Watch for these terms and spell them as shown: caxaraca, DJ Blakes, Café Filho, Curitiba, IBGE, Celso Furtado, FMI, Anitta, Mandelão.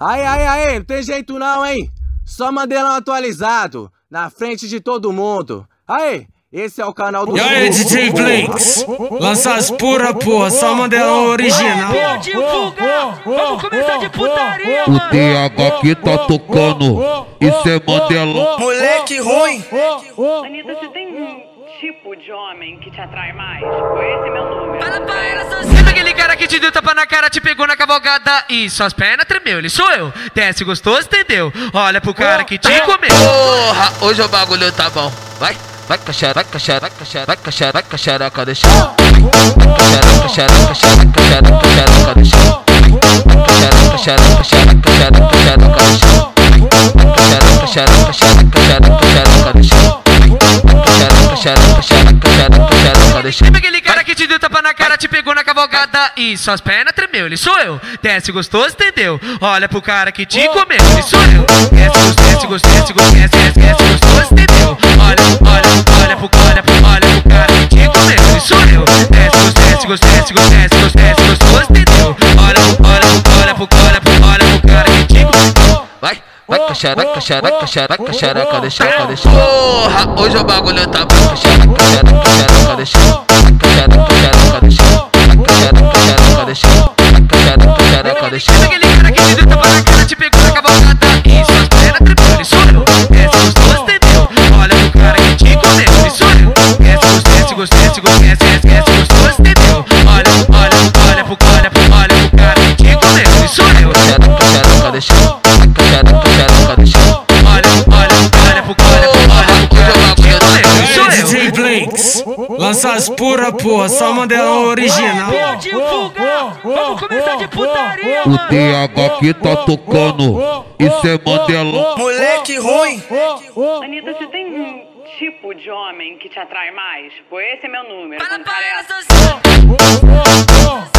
Aí, aí, aí, não tem jeito não, hein? Só Mandelão atualizado, na frente de todo mundo. Aí, esse é o canal do... E aí, DJ Blakes, lança as pura, porra, só Mandelão original. Aê, divulga, vamos começar de putaria, mano. O Thiago aqui tá tocando, isso é Mandelão. Moleque ruim. Anitta, você tem um tipo de homem que te atrai mais? Tipo, esse é meu número. Fala pra ela, Sansita, aquele cara que te deu tapa na cara, te pegou na cavalgada e suas pernas tremeu, ele sou eu. Desce gostoso, entendeu? Olha pro cara que te comeu. Porra, hoje o bagulho tá bom. Vai, vai caxaraca, xaraca, xaraca, xaraca, xaraca, deixa. Caxaraca, xaraca, xaraca, xaraca, xaraca, deixa. Caxaraca, xaraca, xaraca, xaraca, xaraca, deixa. Caxaraca, xaraca, xaraca, xaraca, xaraca, deixa. Lembra aquele cara que te deu tapa na cara, te pegou na cavalgada e suas pernas tremeu, ele sou eu. Desce gostoso, entendeu? Olha pro cara que te comeu, ele sou eu. Desce gostoso, desce gostoso, desce gostoso, entendeu? Olha pro cara que te comeu, ele sou eu. Desce gostoso, desce gostoso, desce gostoso, entendeu? Olha pro cara que te comeu. Vai. Vai caxaraca, xaraca, xaraca, xaraca, deixa, deixa. Porra, hoje o bagulho tá bom. Caxaraca, xaraca, xaraca, deixa. Caxaraca, xaraca, deixa. Caxaraca, xaraca, deixa. Caxaraca, xaraca, deixa. Aquele cara que te deu tapa na cara, te pegou na cavalgada e suas pernas tremeu, ele sou eu. Desce gostoso, entendeu? Olha pro cara que te comeu, ele sou eu. Desce gostoso, desce gostoso, desce gostoso, entendeu? Olha pro cara que te comeu, ele sou eu. Caxaraca, xaraca, deixa. DJ Blakes, lança as pura, porra, só Mandelão original. Vamos começar de putaria, mano. O Thiago aqui tá tocando, isso é Mandelão. Moleque ruim. Anitta, você tem um tipo de homem que te atrai mais? Tipo, esse é meu número. Para essa.